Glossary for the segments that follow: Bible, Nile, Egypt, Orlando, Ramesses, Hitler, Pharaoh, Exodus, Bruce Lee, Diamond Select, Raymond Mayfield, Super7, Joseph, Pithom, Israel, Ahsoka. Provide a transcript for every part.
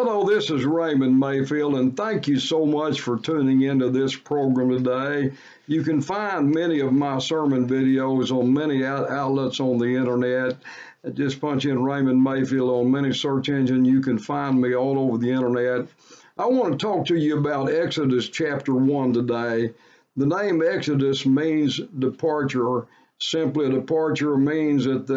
Hello, this is Raymond Mayfield, and thank you so much for tuning into this program today. You can find many of my sermon videos on many outlets on the internet. Just punch in Raymond Mayfield on many search engine. You can find me all over the internet. I want to talk to you about Exodus chapter 1 today. The name Exodus means departure. Simply, departure means that the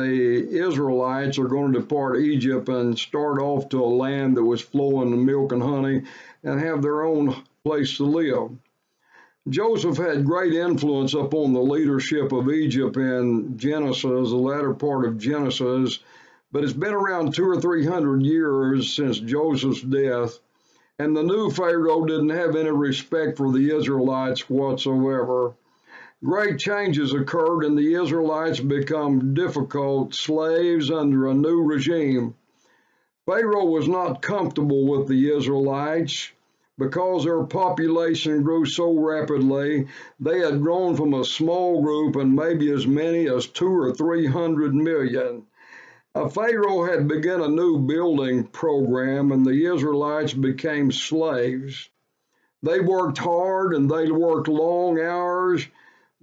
Israelites are going to depart Egypt and start off to a land that was flowing with milk and honey and have their own place to live. Joseph had great influence upon the leadership of Egypt in Genesis, the latter part of Genesis, but it's been around 200 or 300 years since Joseph's death, and the new Pharaoh didn't have any respect for the Israelites whatsoever. Great changes occurred, and the Israelites become difficult slaves under a new regime. Pharaoh was not comfortable with the Israelites because their population grew so rapidly. They had grown from a small group and maybe as many as 200 or 300 million. Pharaoh had begun a new building program, and the Israelites became slaves. They worked hard and they worked long hours,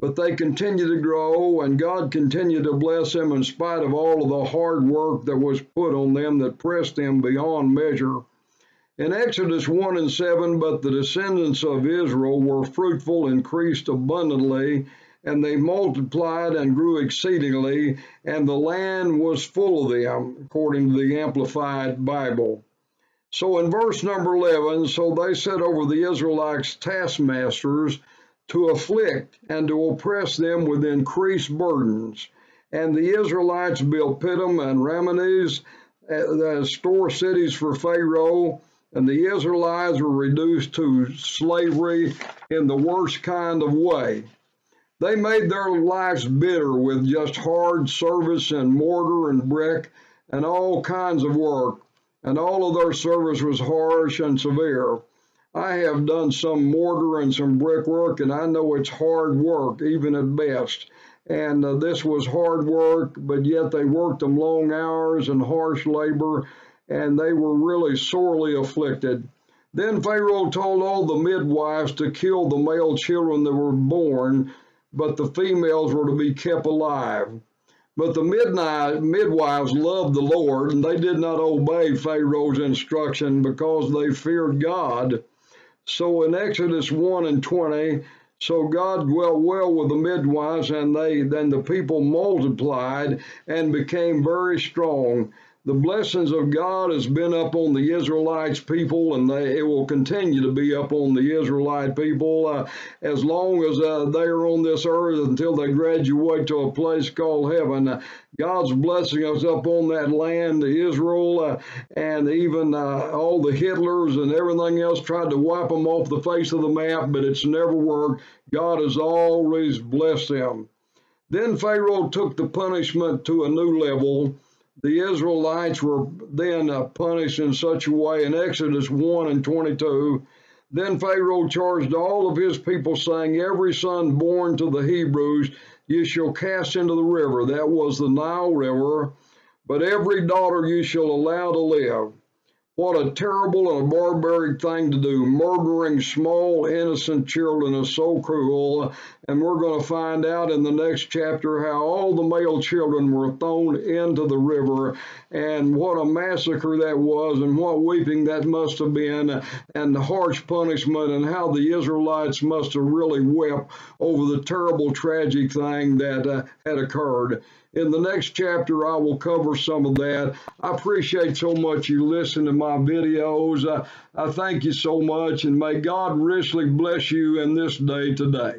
but they continued to grow, and God continued to bless them in spite of all of the hard work that was put on them that pressed them beyond measure. In Exodus 1:7, but the descendants of Israel were fruitful, increased abundantly, and they multiplied and grew exceedingly, and the land was full of them, according to the Amplified Bible. So in verse number 11, so they set over the Israelites taskmasters, to afflict and to oppress them with increased burdens. And the Israelites built Pithom and Ramesses, the store cities for Pharaoh, and the Israelites were reduced to slavery in the worst kind of way. They made their lives bitter with just hard service and mortar and brick and all kinds of work, and all of their service was harsh and severe. I have done some mortar and some brickwork, and I know it's hard work, even at best. And this was hard work, but yet they worked them long hours and harsh labor, and they were really sorely afflicted. Then Pharaoh told all the midwives to kill the male children that were born, but the females were to be kept alive. But the midwives loved the Lord, and they did not obey Pharaoh's instruction because they feared God. So in Exodus 1:20, so God dwelt well with the midwives, and then the people multiplied and became very strong. The blessings of God has been up on the Israelites people, and it will continue to be up on the Israelite people as long as they are on this earth until they graduate to a place called heaven. God's blessing is up on that land, Israel, and even all the Hitlers and everything else tried to wipe them off the face of the map, but it's never worked. God has always blessed them. Then Pharaoh took the punishment to a new level. The Israelites were then punished in such a way in Exodus 1:22. Then Pharaoh charged all of his people, saying, every son born to the Hebrews you shall cast into the river. That was the Nile River. But every daughter you shall allow to live. What a terrible and a barbaric thing to do. Murdering small, innocent children is so cruel. And we're going to find out in the next chapter how all the male children were thrown into the river. And what a massacre that was, and what weeping that must have been, and the harsh punishment, and how the Israelites must have really wept over the terrible, tragic thing that had occurred. In the next chapter, I will cover some of that. I appreciate so much you listen to my videos. I thank you so much, and may God richly bless you in this day today.